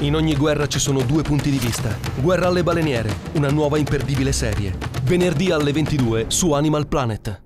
In ogni guerra ci sono due punti di vista. Guerra alle baleniere, una nuova imperdibile serie. Venerdì alle 22 su Animal Planet.